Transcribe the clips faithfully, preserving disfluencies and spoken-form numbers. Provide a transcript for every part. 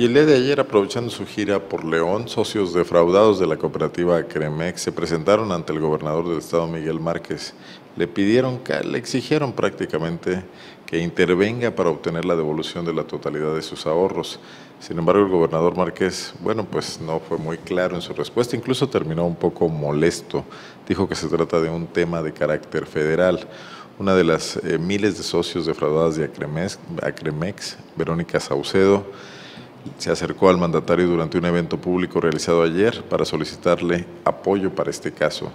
Y el día de ayer, aprovechando su gira por León, socios defraudados de la cooperativa Acremex se presentaron ante el gobernador del estado, Miguel Márquez. Le pidieron, le exigieron prácticamente que intervenga para obtener la devolución de la totalidad de sus ahorros. Sin embargo, el gobernador Márquez, bueno, pues no fue muy claro en su respuesta, incluso terminó un poco molesto. Dijo que se trata de un tema de carácter federal. Una de las eh, miles de socios defraudadas de Acremex, Acremex, Verónica Saucedo, se acercó al mandatario durante un evento público realizado ayer para solicitarle apoyo para este caso.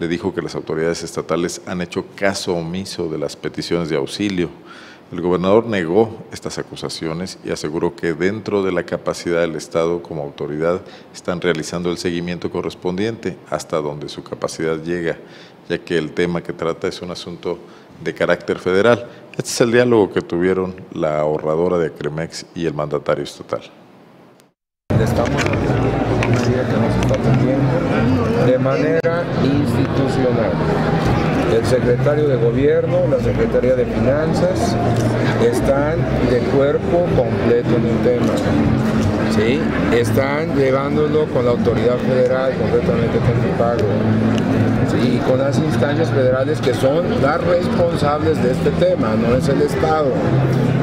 Le dijo que las autoridades estatales han hecho caso omiso de las peticiones de auxilio. El gobernador negó estas acusaciones y aseguró que dentro de la capacidad del Estado como autoridad están realizando el seguimiento correspondiente hasta donde su capacidad llega, ya que el tema que trata es un asunto de carácter federal. Este es el diálogo que tuvieron la ahorradora de Acremex y el mandatario estatal. Estamos haciendo una medida que nos está atendiendo de manera institucional. El secretario de Gobierno, la Secretaría de Finanzas están de cuerpo completo en el tema. ¿Sí? Están llevándolo con la autoridad federal, concretamente con el pago. Sí, y con las instancias federales que son las responsables de este tema, no es el Estado.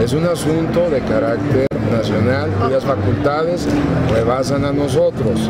Es un asunto de carácter nacional cuyas facultades rebasan a nosotros.